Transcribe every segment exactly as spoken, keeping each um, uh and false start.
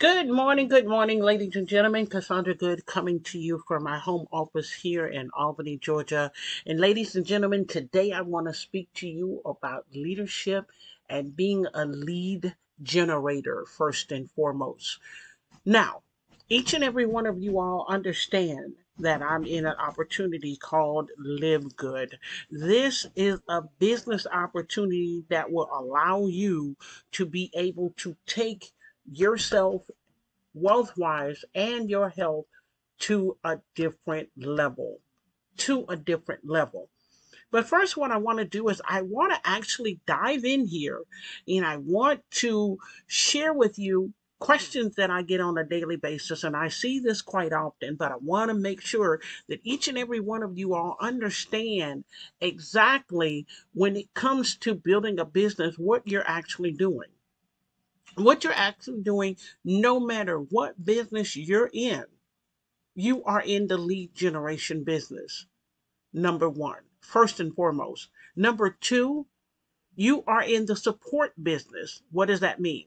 Good morning, good morning, ladies and gentlemen. Cassandra Good coming to you from my home office here in Albany, Georgia. And ladies and gentlemen, today I want to speak to you about leadership and being a lead generator first and foremost. Now, each and every one of you all understand that I'm in an opportunity called LiveGood. This is a business opportunity that will allow you to be able to take yourself wealth-wise and your health to a different level, to a different level. But first, what I want to do is I want to actually dive in here, and I want to share with you questions that I get on a daily basis, and I see this quite often, but I want to make sure that each and every one of you all understand exactly when it comes to building a business, what you're actually doing. What you're actually doing, no matter what business you're in, you are in the lead generation business. Number one, first and foremost. Number two, you are in the support business. What does that mean?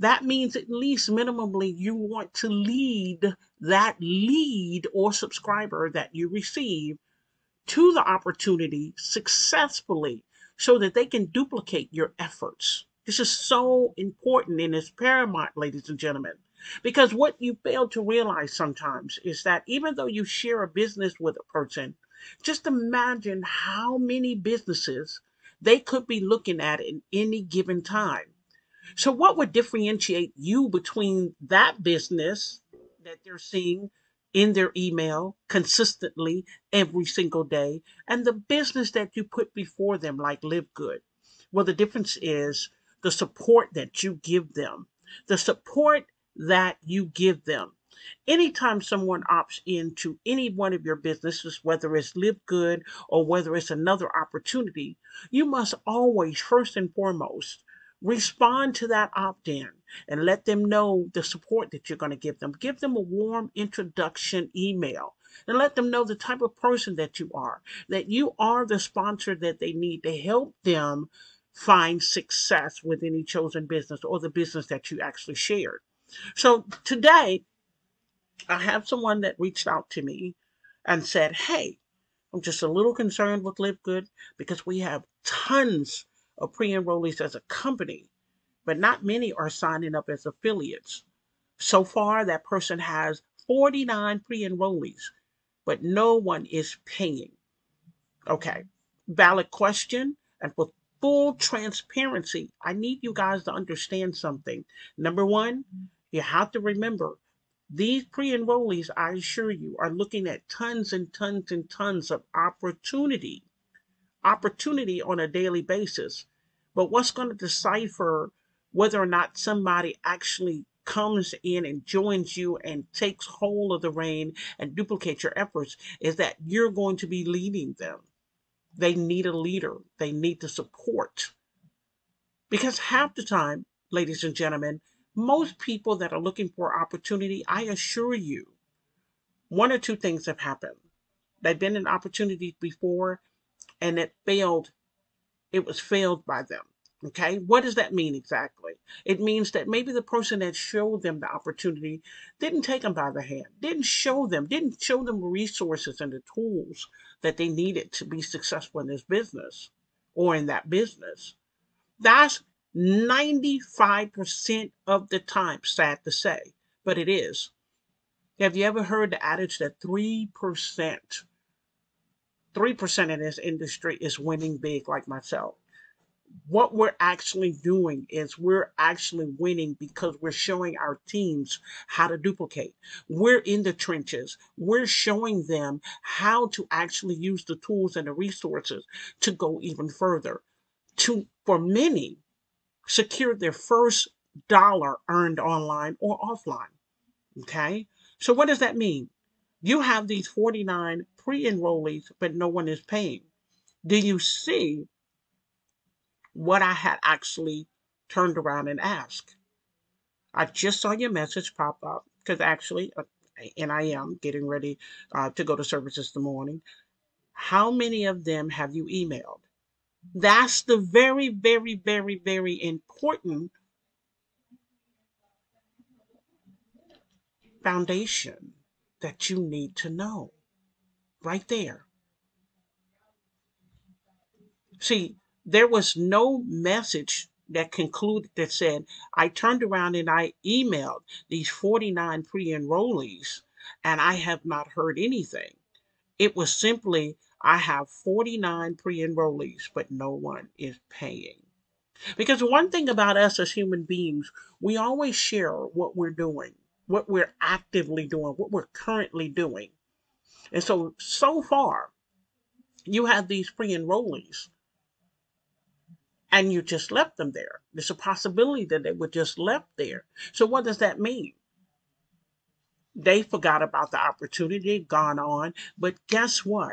That means at least minimally you want to lead that lead or subscriber that you receive to the opportunity successfully so that they can duplicate your efforts. This is so important and it's paramount, ladies and gentlemen, because what you fail to realize sometimes is that even though you share a business with a person, just imagine how many businesses they could be looking at in any given time. So what would differentiate you between that business that they're seeing in their email consistently every single day and the business that you put before them like LiveGood? Well, the difference is the support that you give them, the support that you give them. Anytime someone opts into any one of your businesses, whether it's LiveGood or whether it's another opportunity, you must always, first and foremost, respond to that opt-in and let them know the support that you're going to give them. Give them a warm introduction email and let them know the type of person that you are, that you are the sponsor that they need to help them find success within any chosen business or the business that you actually shared. So today, I have someone that reached out to me and said, hey, I'm just a little concerned with LiveGood because we have tons of pre-enrollees as a company, but not many are signing up as affiliates. So far, that person has forty-nine pre-enrollees, but no one is paying. Okay, valid question, and for full transparency, I need you guys to understand something. Number one, you have to remember, these pre-enrollees, I assure you, are looking at tons and tons and tons of opportunity, opportunity on a daily basis. But what's going to decipher whether or not somebody actually comes in and joins you and takes hold of the reign and duplicates your efforts is that you're going to be leading them. They need a leader. They need the support. Because half the time, ladies and gentlemen, most people that are looking for opportunity, I assure you, one or two things have happened. They've been in opportunities before and it failed. It was failed by them. Okay, what does that mean exactly? It means that maybe the person that showed them the opportunity didn't take them by the hand, didn't show them, didn't show them resources and the tools that they needed to be successful in this business or in that business. That's ninety-five percent of the time, sad to say, but it is. Have you ever heard the adage that three percent, three percent in this industry is winning big like myself? What we're actually doing is we're actually winning because we're showing our teams how to duplicate. We're in the trenches. We're showing them how to actually use the tools and the resources to go even further. To, for many, secure their first dollar earned online or offline. Okay? So what does that mean? You have these forty-nine pre-enrollees, but no one is paying. Do you see what I had actually turned around and asked? I just saw your message pop up because actually, and I am getting ready uh, to go to services this morning. How many of them have you emailed? That's the very, very, very, very important foundation that you need to know right there. See, there was no message that concluded that said, I turned around and I emailed these forty-nine pre-enrollees and I have not heard anything. It was simply, I have forty-nine pre-enrollees, but no one is paying. Because one thing about us as human beings, we always share what we're doing, what we're actively doing, what we're currently doing. And so, so far, you have these pre-enrollees and you just left them there. There's a possibility that they were just left there. So what does that mean? They forgot about the opportunity, gone on. But guess what?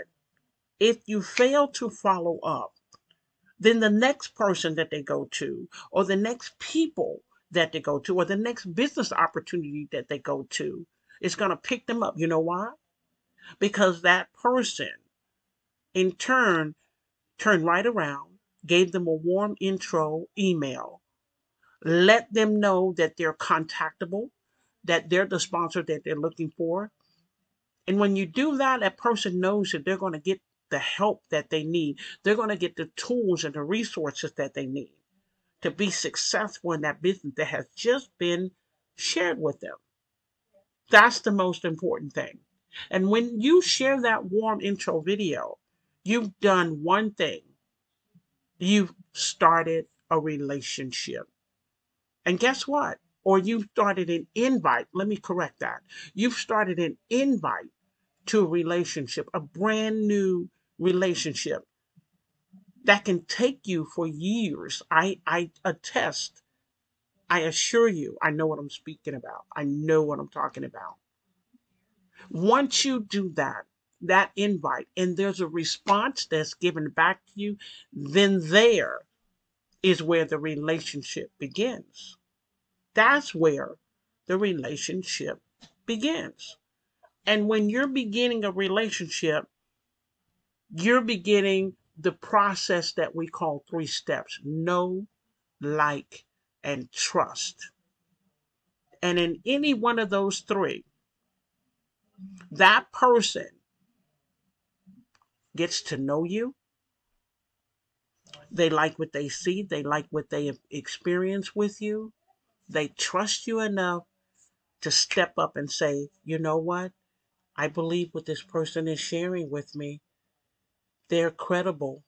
If you fail to follow up, then the next person that they go to, or the next people that they go to, or the next business opportunity that they go to, is going to pick them up. You know why? Because that person, in turn, turned right around, gave them a warm intro email, let them know that they're contactable, that they're the sponsor that they're looking for. And when you do that, that person knows that they're going to get the help that they need. They're going to get the tools and the resources that they need to be successful in that business that has just been shared with them. That's the most important thing. And when you share that warm intro video, you've done one thing. You've started a relationship. And guess what? Or you've started an invite. Let me correct that. You've started an invite to a relationship, a brand new relationship that can take you for years. I, I attest, I assure you, I know what I'm speaking about. I know what I'm talking about. Once you do that, that invite, and there's a response that's given back to you, then there is where the relationship begins. That's where the relationship begins. And when you're beginning a relationship, you're beginning the process that we call three steps: know, like, and trust. And in any one of those three, that person gets to know you. They like what they see. They like what they experience with you. They trust you enough to step up and say, you know what? I believe what this person is sharing with me. They're credible.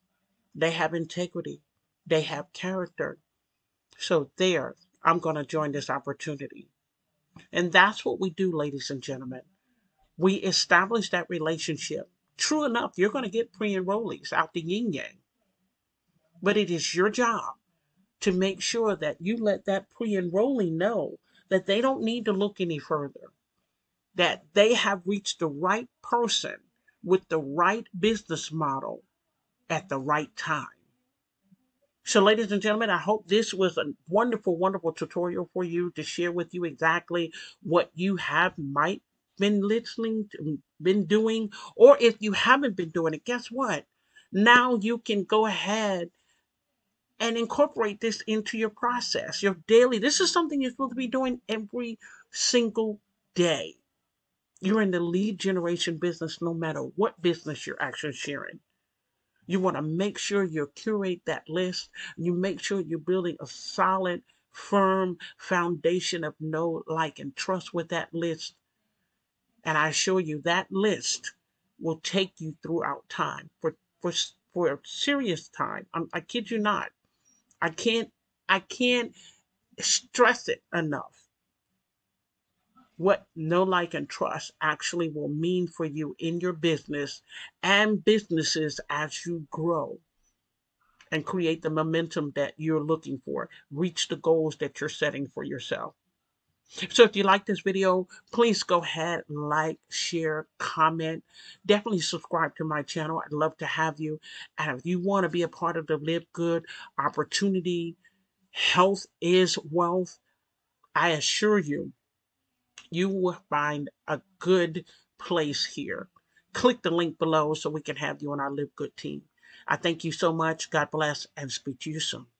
They have integrity. They have character. So there, I'm going to join this opportunity. And that's what we do, ladies and gentlemen. We establish that relationship. True enough, you're going to get pre-enrollees out the yin-yang. But it is your job to make sure that you let that pre-enrollee know that they don't need to look any further, that they have reached the right person with the right business model at the right time. So, ladies and gentlemen, I hope this was a wonderful, wonderful tutorial for you to share with you exactly what you have might been listening to, been doing, or if you haven't been doing it, guess what? Now you can go ahead and incorporate this into your process, your daily. This is something you're supposed to be doing every single day. You're in the lead generation business, no matter what business you're actually sharing. You want to make sure you curate that list. You make sure you're building a solid, firm foundation of know, like, and trust with that list. And I assure you that list will take you throughout time, for, for, for a serious time. I'm, I kid you not. I can't, I can't stress it enough what know, like, and trust actually will mean for you in your business and businesses as you grow and create the momentum that you're looking for, reach the goals that you're setting for yourself. So if you like this video, please go ahead, like, share, comment. Definitely subscribe to my channel. I'd love to have you. And if you want to be a part of the Live Good opportunity, health is wealth, I assure you, you will find a good place here. Click the link below so we can have you on our Live Good team. I thank you so much. God bless, and speak to you soon.